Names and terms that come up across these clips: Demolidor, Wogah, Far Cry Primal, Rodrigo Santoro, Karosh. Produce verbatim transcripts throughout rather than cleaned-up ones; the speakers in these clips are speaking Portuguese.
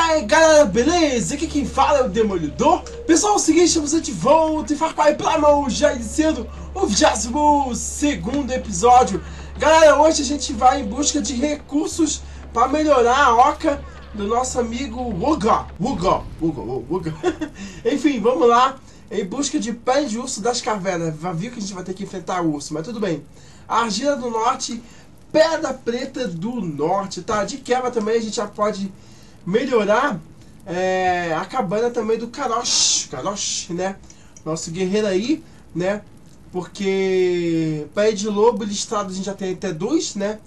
aí galera, beleza? Aqui quem fala é o Demolidor. Pessoal, é o seguinte, estamos de volta em Far Cry Primal, já iniciando o vigésimo segundo episódio. Galera, hoje a gente vai em busca de recursos para melhorar a oca do nosso amigo Wogah. Wogah, Wogah, Wogah. Enfim, vamos lá em busca de pele de urso das cavernas. Vai vir que a gente vai ter que enfrentar o urso, mas tudo bem. A argila do norte, pedra preta do norte, tá? De quebra também a gente já pode melhorar é, a cabana também do Karosh, Karosh, né? Nosso guerreiro aí, né? Porque pé de lobo listrado a gente já tem até dois, né?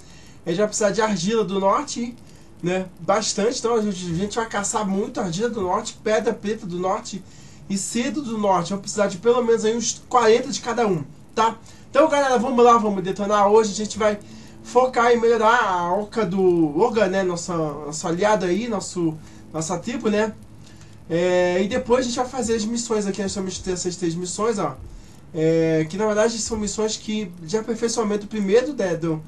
A gente vai precisar de argila do norte, né? Bastante, então a gente, a gente vai caçar muito argila do norte, pedra preta do norte e cedo do norte. Vamos precisar de pelo menos aí uns quarenta de cada um, tá? Então galera, vamos lá, vamos detonar hoje, a gente vai focar em melhorar a oca do Wogah, né? Nossa, nosso aliado aí, nosso, nossa tribo, né? É, e depois a gente vai fazer as missões aqui. Nós vamos ter essas três missões, ó. É, que na verdade são missões que de aperfeiçoamento primeiro, né? Do,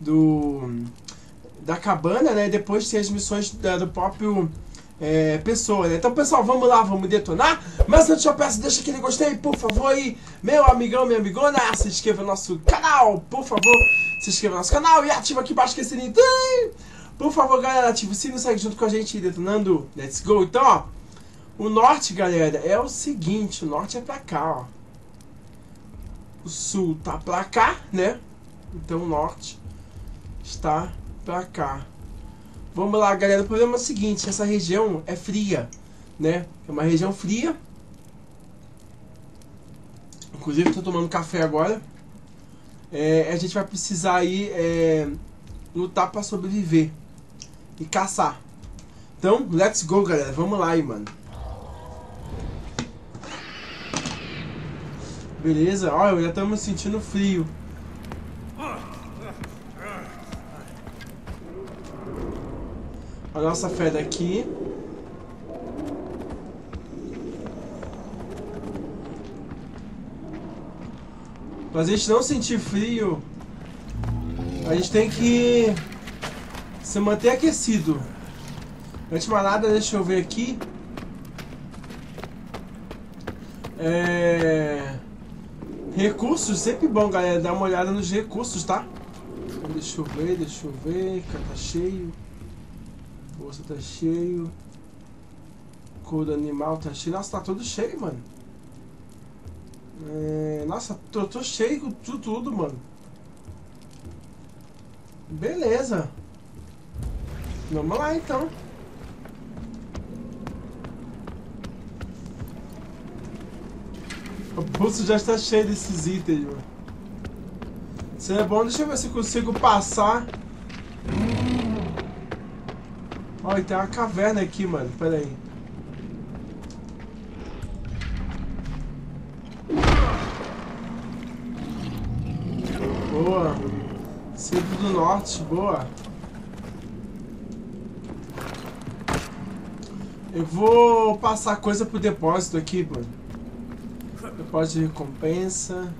do, da cabana, né? E depois tem as missões da, do próprio é, pessoa, né? Então, pessoal, vamos lá, vamos detonar. Mas antes eu peço, deixa aquele gostei, por favor. E meu amigão, minha amigona, se inscreva no nosso canal, por favor. Se inscreva no nosso canal e ativa aqui embaixo que é sininho. Por favor, galera, ativa o sino, segue junto com a gente detonando. Let's go. Então, ó, o norte, galera, é o seguinte. O norte é pra cá, ó. O sul tá pra cá, né? Então o norte está pra cá. Vamos lá, galera. O problema é o seguinte. Essa região é fria, né? É uma região fria. Inclusive, eu tô tomando café agora. É, a gente vai precisar aí é, lutar pra sobreviver e caçar. Então, let's go, galera. Vamos lá aí, mano. Beleza, olha, já estamos sentindo frio. A nossa fera aqui. Pra gente não sentir frio, a gente tem que se manter aquecido. Antes de mais nada, deixa eu ver aqui. É... Recursos, sempre bom, galera, dar uma olhada nos recursos, tá? Deixa eu ver, deixa eu ver. Cara, tá cheio. Bolsa tá cheio. Couro animal tá cheio. Nossa, tá tudo cheio, mano. É, nossa, tô, tô cheio com tudo, tudo, mano. Beleza. Vamos lá, então. O bolso já está cheio desses itens, mano. Se é bom, deixa eu ver se eu consigo passar. Olha, tem uma caverna aqui, mano. Pera aí. Boa, centro do norte, boa. Eu vou passar coisa pro depósito aqui, mano. Depósito de recompensa,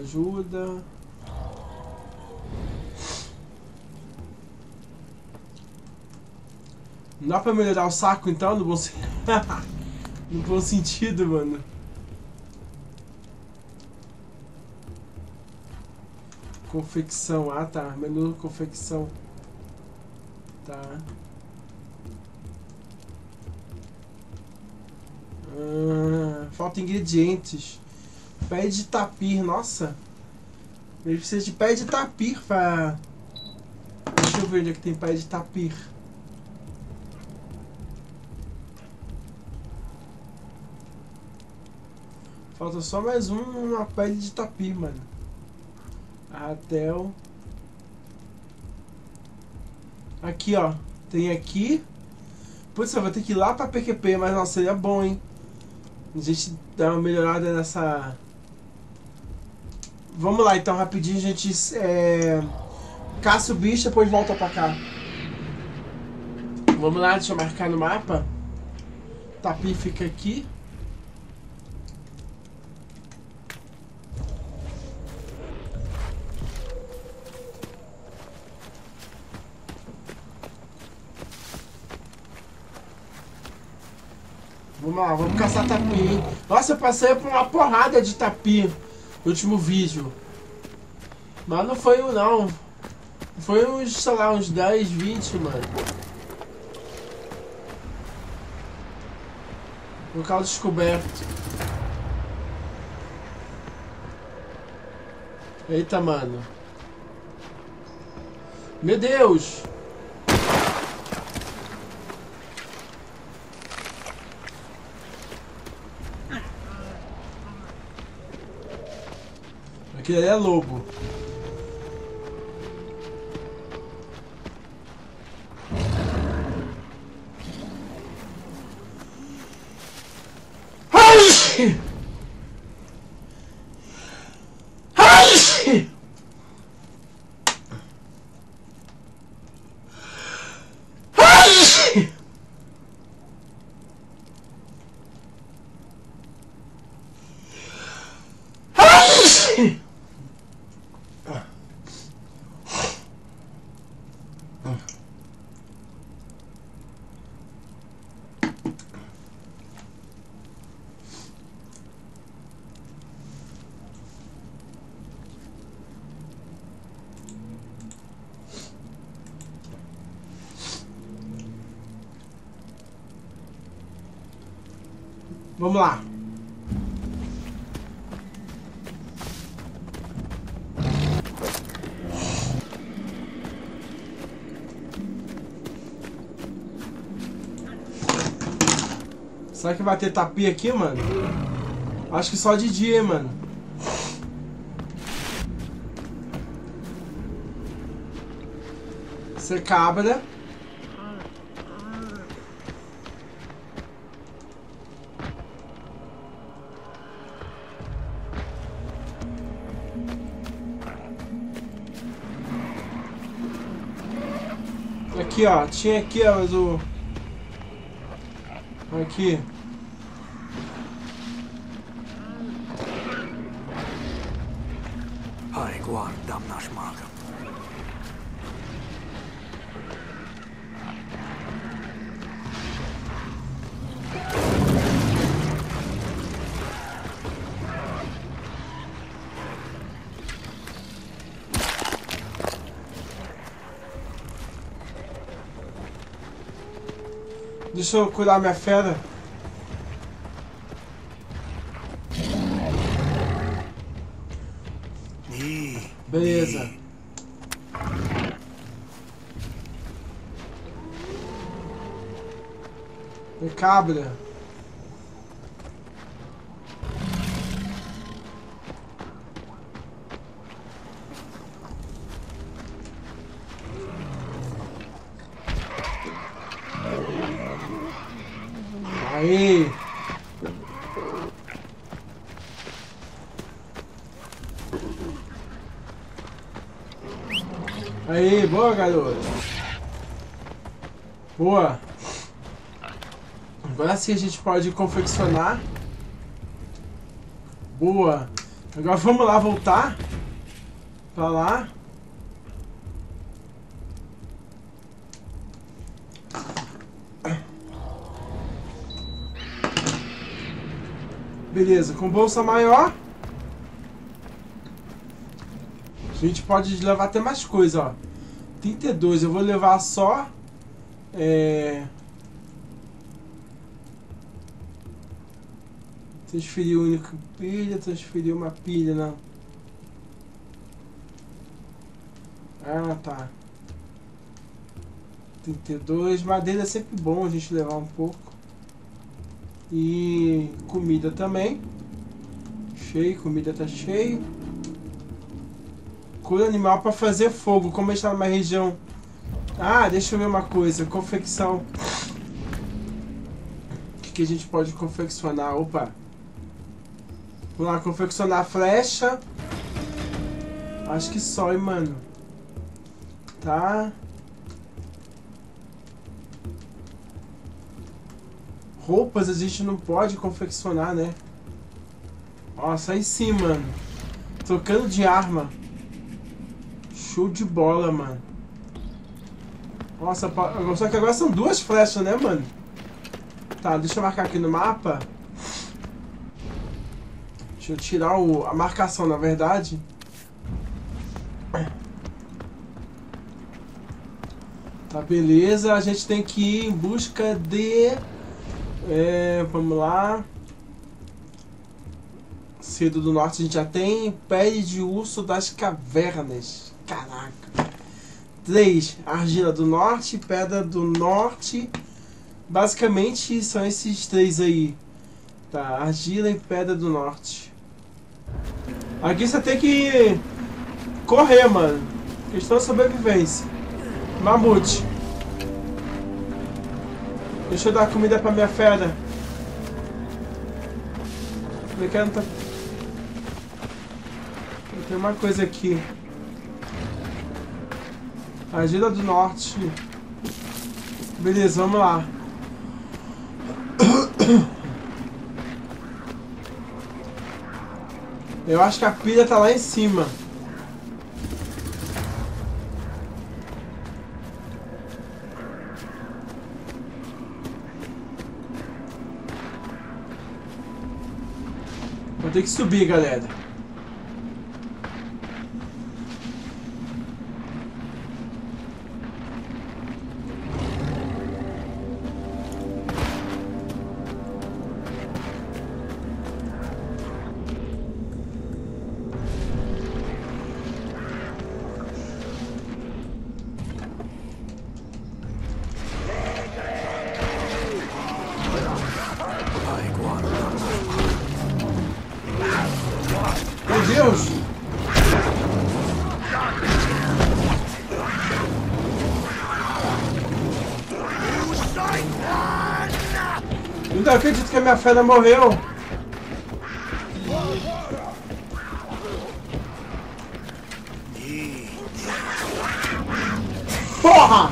ajuda. Não dá pra melhorar o saco então, no bom, sen... no bom sentido, mano. Confecção, ah tá, menu confecção. Tá. Ah, falta ingredientes. Pé de tapir, nossa. Ele precisa de pé de tapir pra... Deixa eu ver onde é que tem pé de tapir. Falta só mais um, uma pele de tapir, mano. Ratel. Aqui, ó. Tem aqui. Putz, eu vou ter que ir lá pra P Q P, mas nossa, seria bom, hein? A gente dá uma melhorada nessa... Vamos lá, então, rapidinho. A gente é... caça o bicho, depois volta pra cá. Vamos lá, deixa eu marcar no mapa. Tapir fica aqui. Vamos lá, vamos caçar tapir, hein? Nossa, eu passei por uma porrada de tapir no último vídeo. Mas não foi um não. Foi uns, sei lá, uns dez, vinte, mano. Local descoberto. Eita, mano. Meu Deus! Aquele é lobo. Ai! Ai! Ai! Ai! Vamos lá. Será que vai ter tapir aqui, mano? Acho que só de dia, mano. Você é cabra. Aqui, ó, tinha aqui, ó, do... Aqui. Deixa eu curar minha fera. Beleza. E cabra. Aí. Aí, boa, garoto. Boa. Agora sim a gente pode confeccionar. Boa. Agora vamos lá voltar pra lá. Beleza, com bolsa maior, a gente pode levar até mais coisa, ó. trinta e dois, eu vou levar só... É... Transferir única pilha, transferir uma pilha, não. Ah, tá. trinta e dois, madeira é sempre bom a gente levar um pouco. E comida também. Cheio, comida tá cheio. Cura animal para fazer fogo. Como a gente tá numa região... Ah, deixa eu ver uma coisa. Confecção. O que, que a gente pode confeccionar? Opa. Vamos lá, confeccionar a flecha. Acho que só, hein, mano. Tá... Roupas a gente não pode confeccionar, né? Nossa, aí sim, mano. Trocando de arma. Show de bola, mano. Nossa, só que agora são duas flechas, né, mano? Tá, deixa eu marcar aqui no mapa. Deixa eu tirar o, a marcação, na verdade. Tá, beleza. A gente tem que ir em busca de... É, vamos lá. Cedo do Norte a gente já tem. Pele de Urso das Cavernas. Caraca. Três. Argila do Norte, Pedra do Norte. Basicamente são esses três aí. Tá, Argila e Pedra do Norte. Aqui você tem que correr, mano. Questão de sobrevivência. Mamute. Deixa eu dar comida pra minha fera. Eu quero... Tem uma coisa aqui. Argila do Norte. Beleza, vamos lá. Eu acho que a pilha tá lá em cima. Vou ter que subir, galera. Eu acredito que a minha fera morreu. Porra!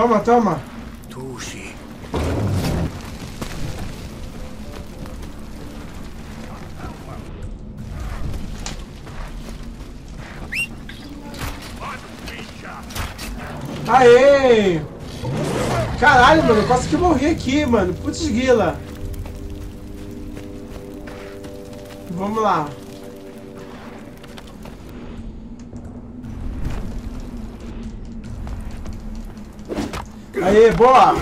Toma, toma. Tuxi. Aê! Caralho, mano, eu quase que morri aqui, mano. Putz guila. Vamos lá. Aê, boa!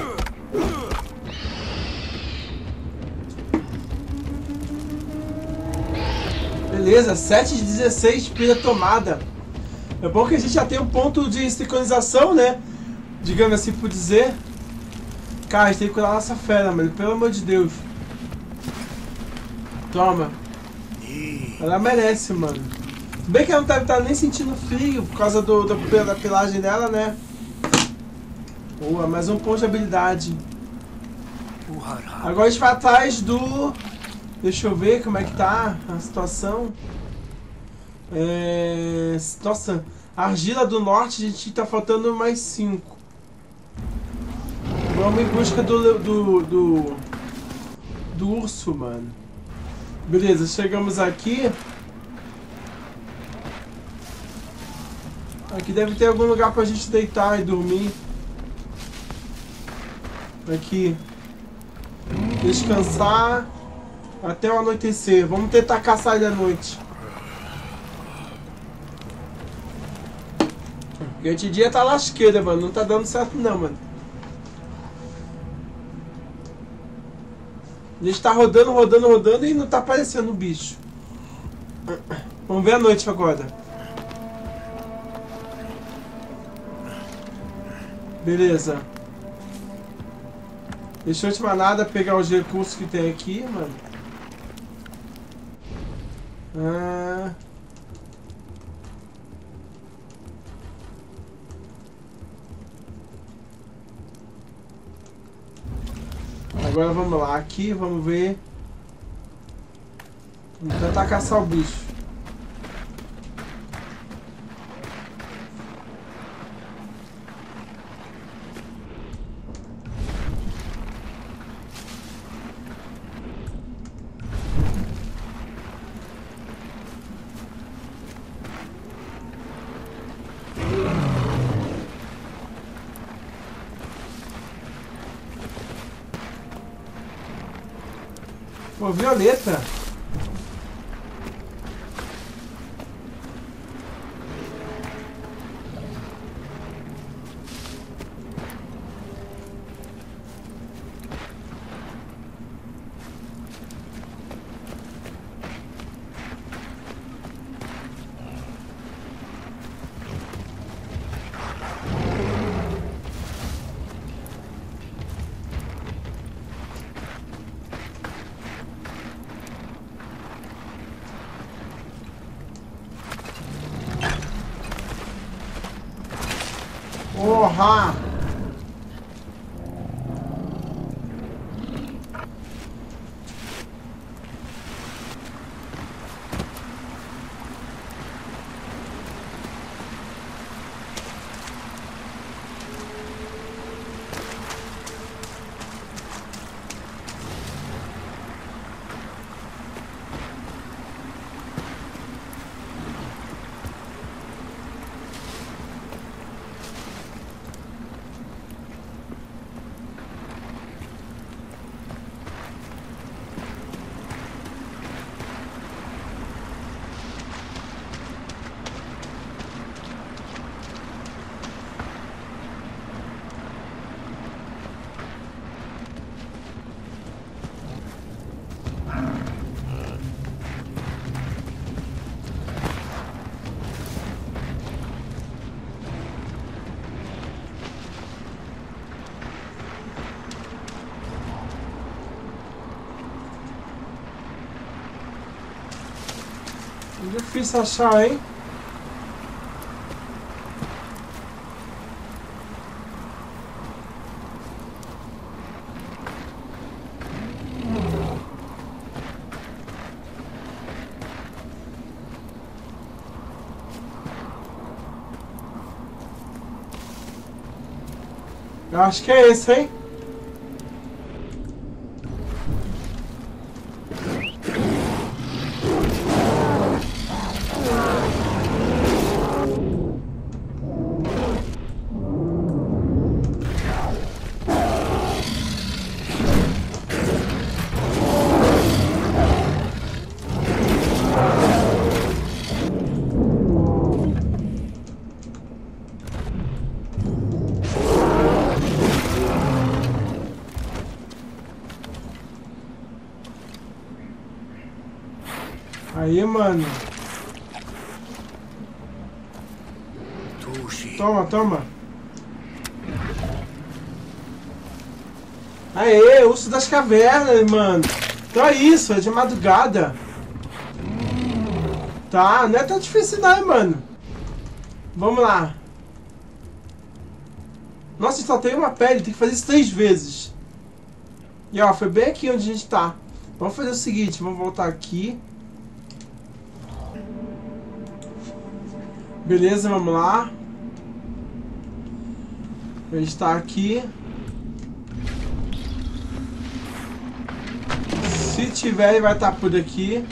Beleza, sete de dezesseis, pilha tomada. É bom que a gente já tem um ponto de sincronização, né? Digamos assim por dizer. Cara, a gente tem que curar nossa fera, mano. Pelo amor de Deus. Toma. Ela merece, mano. Se bem que ela não deve estar nem sentindo frio por causa do, do, da pilagem dela, né? Boa, mais um ponto de habilidade. Agora a gente vai atrás do... Deixa eu ver como é que tá a situação. É... Nossa, Argila do Norte, a gente tá faltando mais cinco. Vamos em busca do... Do, do, do urso, mano. Beleza, chegamos aqui. Aqui deve ter algum lugar pra gente deitar e dormir. Aqui. Descansar até o anoitecer. Vamos tentar caçar ele à noite. Porque de dia tá lasqueira, mano. Não tá dando certo não, mano. A gente tá rodando, rodando, rodando e não tá aparecendo o bicho. Vamos ver a noite agora. Beleza. Deixa eu te mandar pegar os recursos que tem aqui, mano. Ah. Agora vamos lá. Aqui, vamos ver. Vamos tentar caçar o bicho. Pô, violeta. Porra! Difícil achar, hein? Eu acho que é esse, hein? Aí, mano. Toma, toma. Aê, urso das cavernas, mano. Então é isso, é de madrugada. Tá, não é tão difícil não, mano. Vamos lá. Nossa, só tem uma pele, tem que fazer isso três vezes. E ó, foi bem aqui onde a gente tá. Vamos fazer o seguinte, vamos voltar aqui. Beleza, vamos lá. A gente tá aqui. Se tiver, ele vai estar por aqui.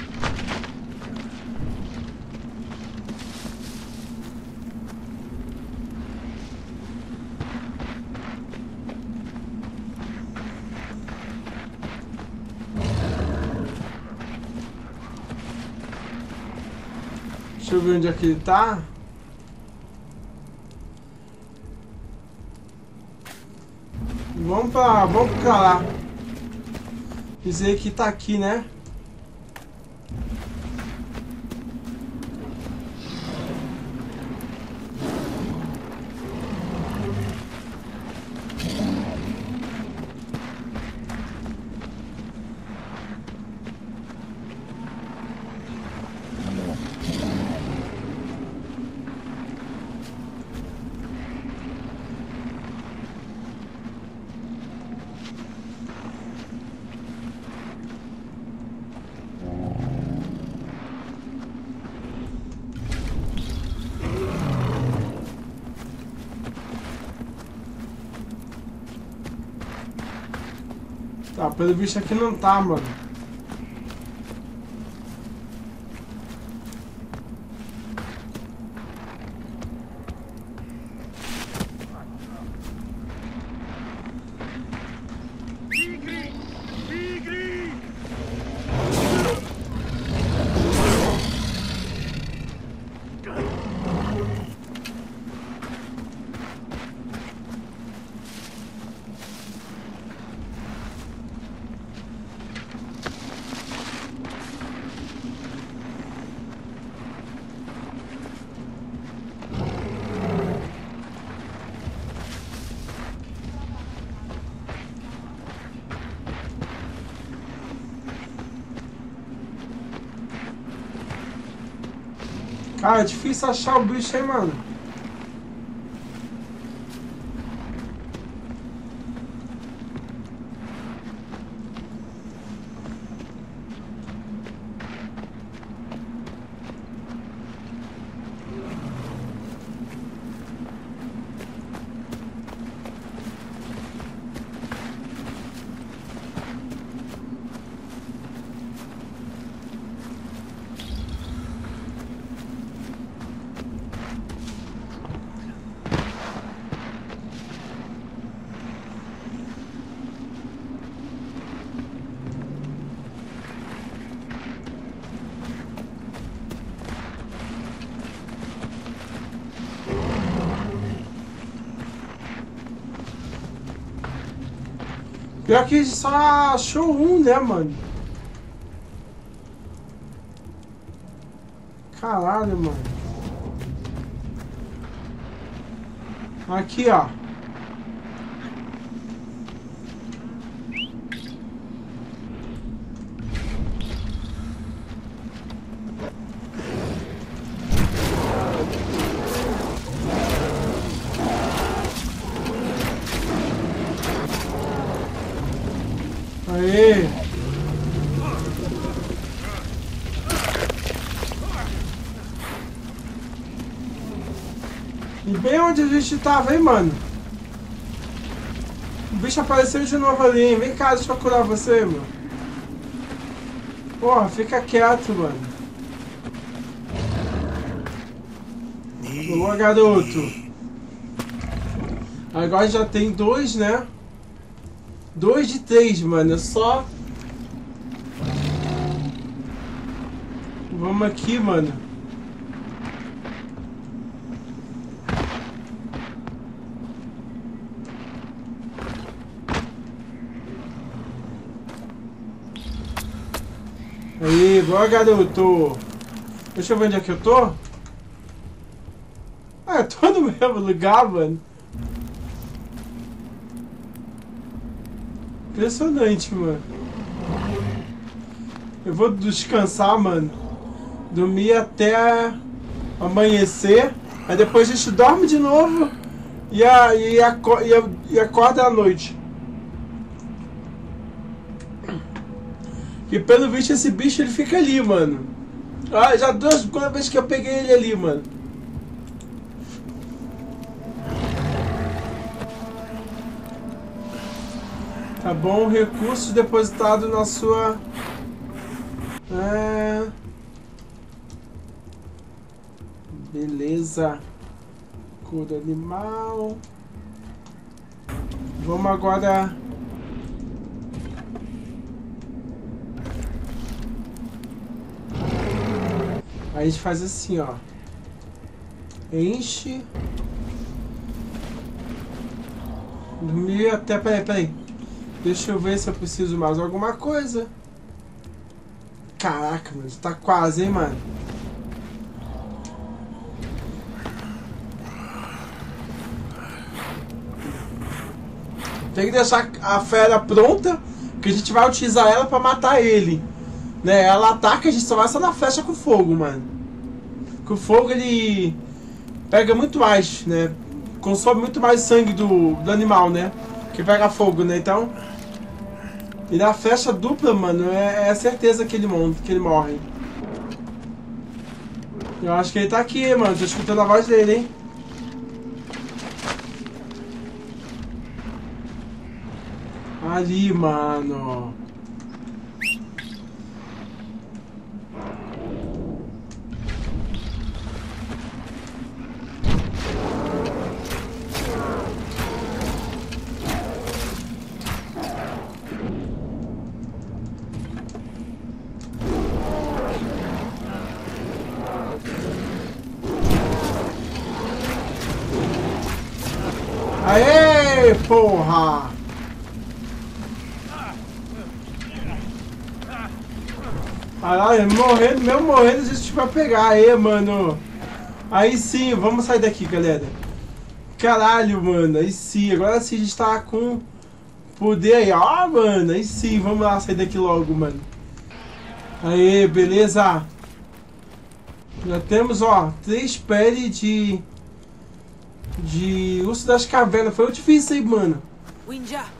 Deixa eu ver onde é que ele tá. Vamos pra, vamos pra lá. Dizer que tá aqui, né? Tá, pelo visto aqui não tá, mano. Tigre! Tigre! Cara, é difícil achar o bicho aí, mano. Pior que só achou um, né, mano? Caralho, mano. Aqui, ó. Aê! E bem onde a gente tava, hein, mano? O bicho apareceu de novo ali, hein? Vem cá, deixa eu curar você, mano. Porra, fica quieto, mano. Boa, garoto. Agora já tem dois, né? Dois de três, mano, é só... Vamos aqui, mano. Aí, boa, garoto. Deixa eu ver onde é que eu tô. Ah, eu tô no mesmo lugar, mano. Impressionante, mano. Eu vou descansar, mano. Dormir até amanhecer. Aí depois a gente dorme de novo e, a, e, a, e, a, e acorda à noite. E pelo visto esse bicho ele fica ali, mano. Ah, já duas vezes que eu peguei ele ali, mano. Tá bom, recursos depositados na sua... É... Beleza. Cura animal. Vamos agora... Aí a gente faz assim, ó. Enche. Dormir até... Peraí, peraí. Deixa eu ver se eu preciso mais alguma coisa. Caraca, mano, tá quase, hein, mano. Tem que deixar a fera pronta, porque a gente vai utilizar ela pra matar ele. Né? Ela ataca, a gente só vai só na flecha com fogo, mano. Porque o fogo, ele pega muito mais, né? Consome muito mais sangue do, do animal, né? Que pega fogo, né? Então... E na flecha dupla, mano, é, é certeza que ele, que ele morre. Eu acho que ele tá aqui, mano. Tô escutando a voz dele, hein? Ali, mano. Aê, porra! Caralho, morrendo, mesmo morrendo, a gente vai pegar. Aê, mano. Aí sim, vamos sair daqui, galera. Caralho, mano. Aí sim, agora sim a gente tá com poder aí. Ó, mano. Aí sim, vamos lá sair daqui logo, mano. Aê, beleza. Já temos, ó, três peles de... de urso das cavernas. Foi difícil, hein, mano?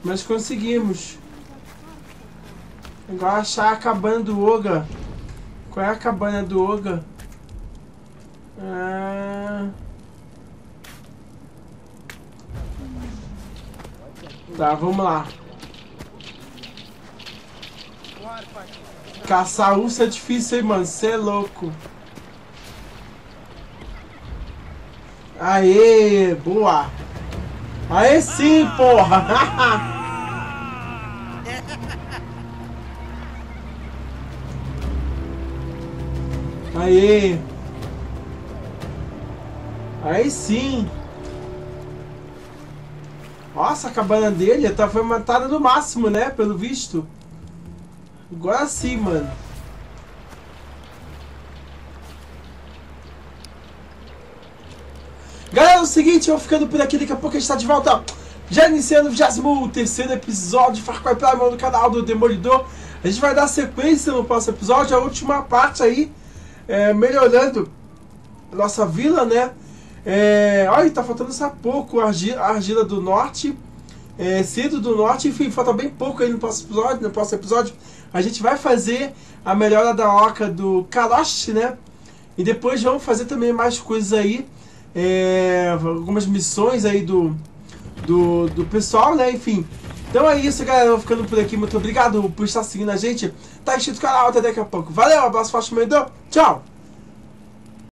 Mas conseguimos. Agora achar a cabana do Wogah. Qual é a cabana do Wogah? Ah... Tá, vamos lá. Caçar urso é difícil, hein, mano? Cê é louco. Aê, boa. Aê sim, porra. Aê. Aí sim. Nossa, a cabana dele tá, foi matada no máximo, né? Pelo visto. Agora sim, mano. Galera, é o seguinte, eu vou ficando por aqui. Daqui a pouco a gente tá de volta. Já iniciando o vigésimo terceiro episódio de Far Cry Primal no canal do Demolidor. A gente vai dar sequência no próximo episódio. A última parte aí. É, melhorando a nossa vila, né? É, olha, tá faltando só pouco, argila, argila do norte, é, cedro do norte, enfim, falta bem pouco aí no próximo episódio. No próximo episódio a gente vai fazer a melhora da oca do Karosh, né? E depois vamos fazer também mais coisas aí, é, algumas missões aí do, do, do pessoal, né? Enfim, então é isso, galera, eu vou ficando por aqui, muito obrigado por estar seguindo a gente, tá inscrito no canal, até daqui a pouco, valeu, abraço, forte, tchau!